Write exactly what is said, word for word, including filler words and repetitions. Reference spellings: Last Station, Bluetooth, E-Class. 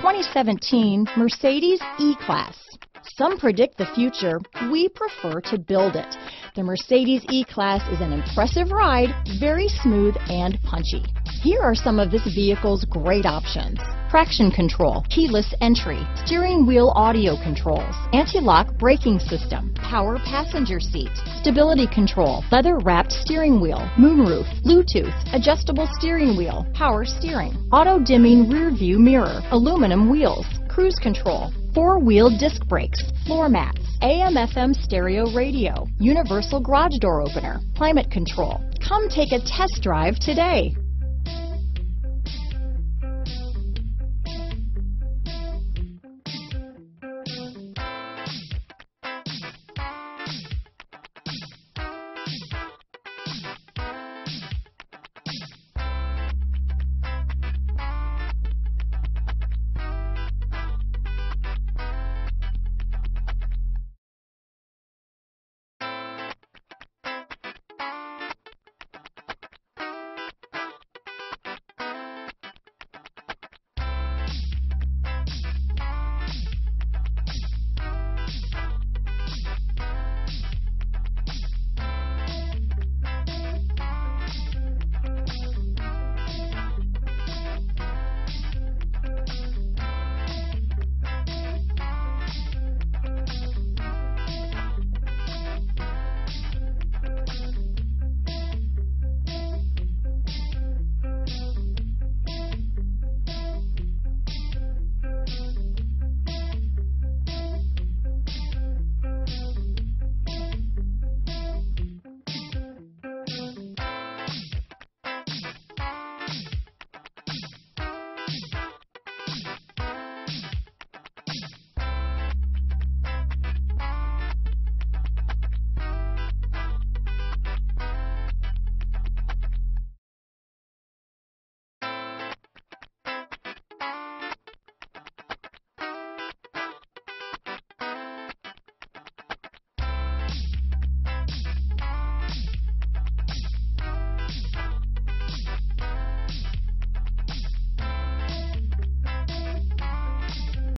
twenty seventeen Mercedes E-Class. Some predict the future, we prefer to build it. The Mercedes E-Class is an impressive ride, very smooth and punchy. Here are some of this vehicle's great options: traction control, keyless entry, steering wheel audio controls, anti-lock braking system, power passenger seat, stability control, leather-wrapped steering wheel, moonroof, Bluetooth, adjustable steering wheel, power steering, auto-dimming rear-view mirror, aluminum wheels, cruise control, four-wheel disc brakes, floor mats, A M F M stereo radio, universal garage door opener, climate control. Come take a test drive today.